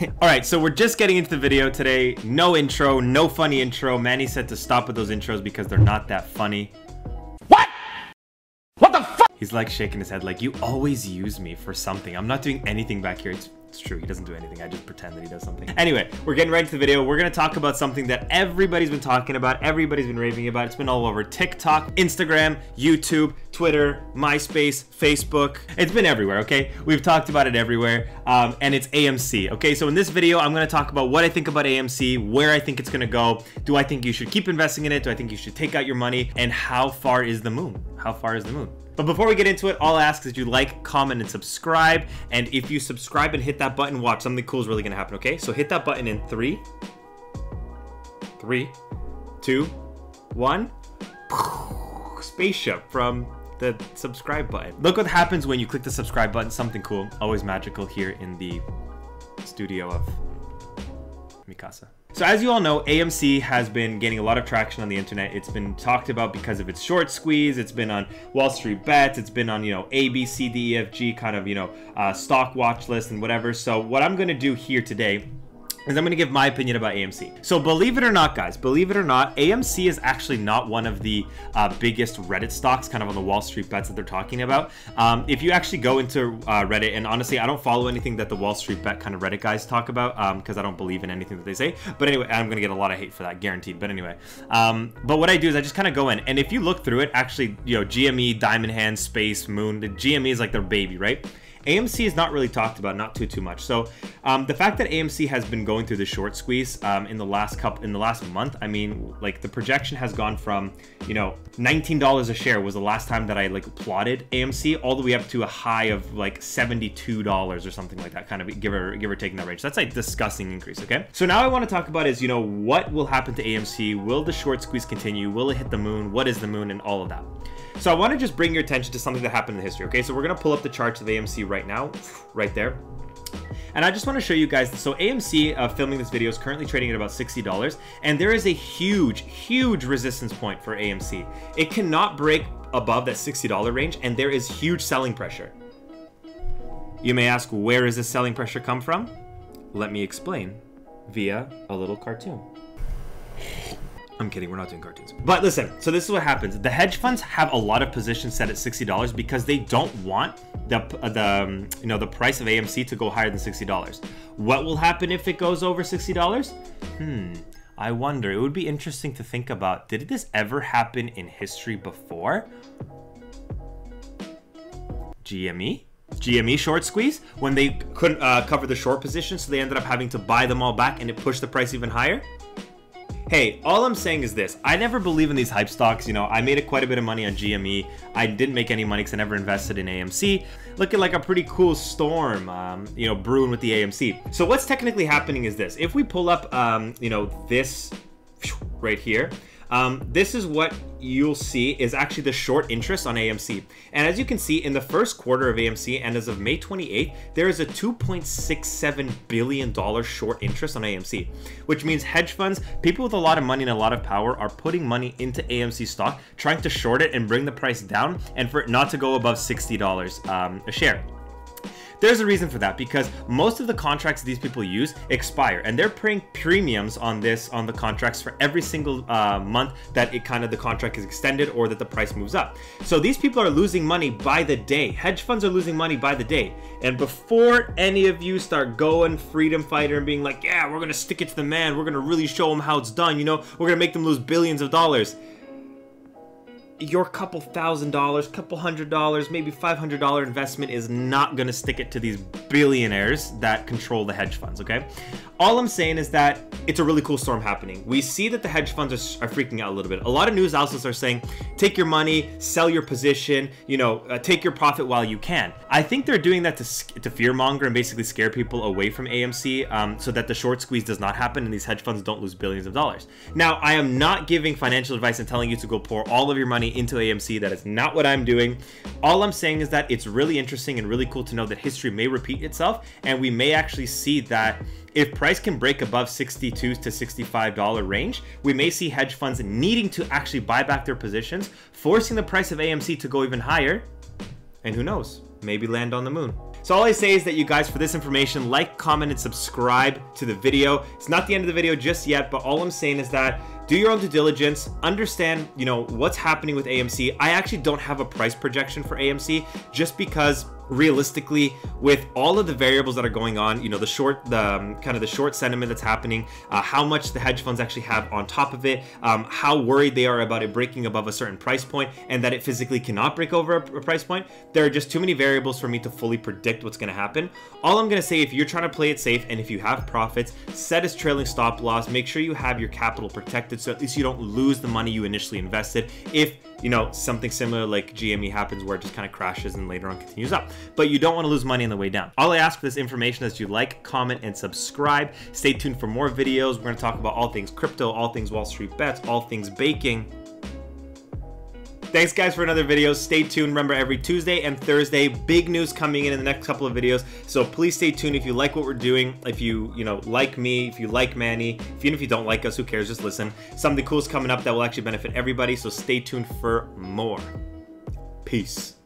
All right, so we're just getting into the video today. No intro, no funny intro. Manny said to stop with those intros because they're not that funny. What the fuck? He's like shaking his head like, you always use me for something. I'm not doing anything back here. It's true, he doesn't do anything. I just pretend that he does something. Anyway, we're getting right into the video. We're gonna talk about something that everybody's been talking about, everybody's been raving about. It's been all over TikTok, Instagram, YouTube, Twitter, MySpace, Facebook. It's been everywhere, okay? We've talked about it everywhere, and it's AMC, okay? So in this video, I'm gonna talk about what I think about AMC, where I think it's gonna go, do I think you should keep investing in it, do I think you should take out your money, and how far is the moon? How far is the moon? But before we get into it, all I ask is you like, comment, and subscribe. And if you subscribe and hit that button, watch, something cool is really gonna happen, okay? So hit that button in 3, 2, 1. Spaceship from the subscribe button. Look what happens when you click the subscribe button. Something cool, always magical here in the studio of Mikasa. So as you all know, AMC has been getting a lot of traction on the internet. It's been talked about because of its short squeeze. It's been on Wall Street Bets. It's been on, you know, ABCDEFG kind of, you know, stock watch list and whatever. So what I'm going to do here today is I'm going to give my opinion about AMC. So believe it or not, guys, believe it or not, AMC is actually not one of the biggest Reddit stocks kind of on the Wall Street Bets that they're talking about. If you actually go into Reddit, and honestly, I don't follow anything that the Wall Street Bet kind of Reddit guys talk about because I don't believe in anything that they say. But anyway, I'm going to get a lot of hate for that, guaranteed. But anyway, but what I do is I just kind of go in. And if you look through it, actually, you know, GME, Diamond Hand, Space, Moon, the GME is like their baby, right? AMC is not really talked about, not too much. So the fact that AMC has been going through the short squeeze in the last month, I mean, like the projection has gone from, you know, $19 a share was the last time that I like plotted AMC all the way up to a high of like $72 or something like that, kind of give or take in that range. So that's like disgusting increase, okay? So now I want to talk about is, you know, what will happen to AMC? Will the short squeeze continue? Will it hit the moon? What is the moon and all of that? So I want to just bring your attention to something that happened in history, okay? So we're going to pull up the charts of AMC right now, right there. And I just want to show you guys, so AMC filming this video is currently trading at about $60, and there is a huge, huge resistance point for AMC. It cannot break above that $60 range, and there is huge selling pressure. You may ask, where is this selling pressure come from? Let me explain via a little cartoon. I'm kidding, we're not doing cartoons. But listen, so this is what happens. The hedge funds have a lot of positions set at $60 because they don't want the price of AMC to go higher than $60. What will happen if it goes over $60? I wonder. It would be interesting to think about. Did this ever happen in history before? GME short squeeze, when they couldn't cover the short position, so they ended up having to buy them all back, and it pushed the price even higher. Hey, all I'm saying is this. I never believe in these hype stocks. You know, I made quite a bit of money on GME. I didn't make any money because I never invested in AMC. Looking like a pretty cool storm, you know, brewing with the AMC. So what's technically happening is this. If we pull up, you know, this right here, this is what you'll see is actually the short interest on AMC. And as you can see, in the first quarter of AMC and as of May 28th, there is a $2.67 billion short interest on AMC, which means hedge funds, people with a lot of money and a lot of power are putting money into AMC stock, trying to short it and bring the price down and for it not to go above $60 a share. There's a reason for that, because most of the contracts these people use expire, and they're paying premiums on this, on the contracts, for every single month that it kind of the contract is extended or that the price moves up. So these people are losing money by the day. Hedge funds are losing money by the day. And before any of you start going freedom fighter and being like, yeah, we're gonna stick it to the man, we're gonna really show them how it's done, you know, we're gonna make them lose billions of dollars. Your couple $1,000, couple $100, maybe $500 investment is not gonna stick it to these billionaires that control the hedge funds, okay? All I'm saying is that it's a really cool storm happening. We see that the hedge funds are freaking out a little bit. A lot of news outlets are saying, take your money, sell your position, you know, take your profit while you can. I think they're doing that to fearmonger and basically scare people away from AMC so that the short squeeze does not happen and these hedge funds don't lose billions of dollars. Now, I am not giving financial advice and telling you to go pour all of your money into AMC. That is not what I'm doing. All I'm saying is that it's really interesting and really cool to know that history may repeat itself, and we may actually see that if price can break above $62 to $65 range, we may see hedge funds needing to actually buy back their positions, forcing the price of AMC to go even higher, and who knows, maybe land on the moon. So all I say is that you guys, for this information, like, comment, and subscribe to the video. It's not the end of the video just yet, but all I'm saying is that do your own due diligence, understand, you know, what's happening with AMC. I actually don't have a price projection for AMC just because realistically, with all of the variables that are going on, you know, the short sentiment that's happening, how much the hedge funds actually have on top of it, how worried they are about it breaking above a certain price point and that it physically cannot break over a price point. There are just too many variables for me to fully predict what's going to happen. All I'm going to say, if you're trying to play it safe and if you have profits, set as trailing stop loss, make sure you have your capital protected, so at least you don't lose the money you initially invested if, you know, something similar like GME happens where it just kind of crashes and later on continues up. But you don't want to lose money on the way down. All I ask for this information is you like, comment, and subscribe. Stay tuned for more videos. We're going to talk about all things crypto, all things Wall Street Bets, all things baking. Thanks guys for another video. Stay tuned. Remember, every Tuesday and Thursday, big news coming in the next couple of videos. So please stay tuned. If you like what we're doing, if you know, like me, if you like Manny, if even if you don't like us, who cares? Just listen. Something cool is coming up that will actually benefit everybody. So stay tuned for more. Peace.